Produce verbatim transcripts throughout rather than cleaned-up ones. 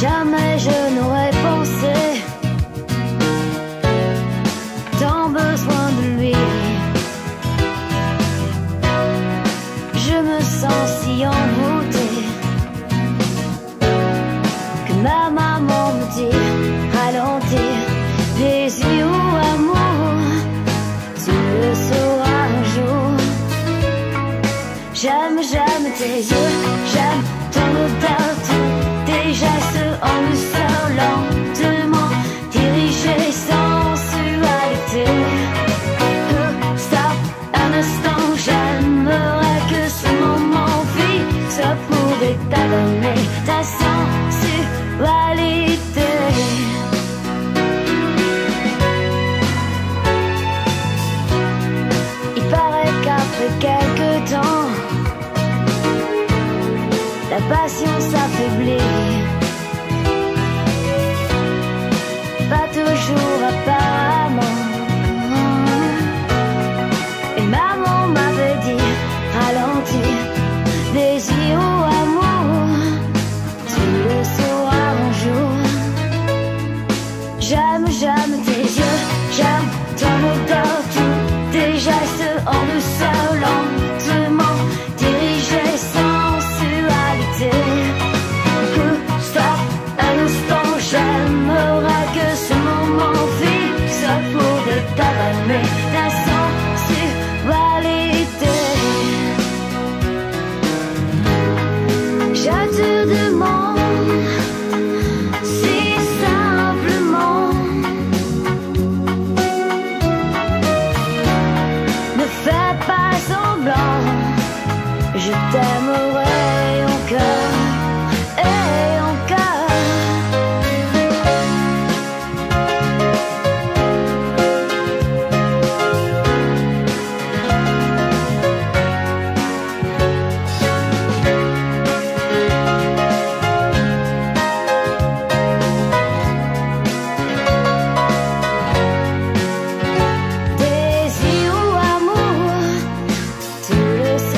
Jamais je n'aurais pensé tant besoin de lui. Je me sens si envoûtée que ma maman me dit ralentis les yeux amour. Tu le sauras un jour. J'aime, j'aime tes yeux, j'aime ton odeur. Ta sensualité. Il paraît qu'après quelque temps, la passion s'affaiblit. Pas toujours apparemment. Et maman m'avait dit ralentis, désir ou amour. J'aime, j'aime tes yeux, j'aime ton odeur, tous tes gestes en douceur, lentement dirigés, sensualité. Stop, un instant, j'aimerais que ce moment vive, ça pourrait t'avaler ta sensualité. Je te demande si je t'aimerai encore et encore. Désir ou amour, tu le sauras.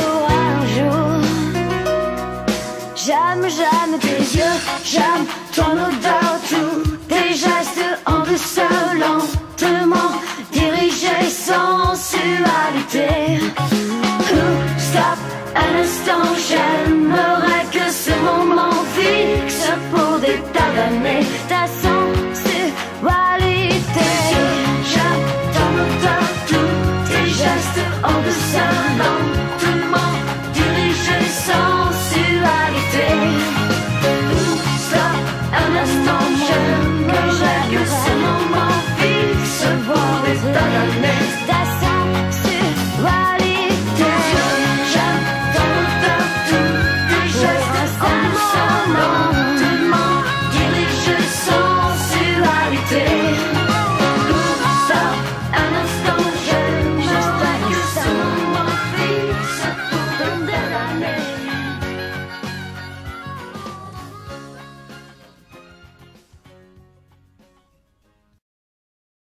J'aime, j'aime tes yeux, j'aime ton odeur, tous tes gestes en douceur, lentement dirigés, sensualité. Ouh, stop, un instant, j'aimerais que ce moment fixe pour des tas d'années.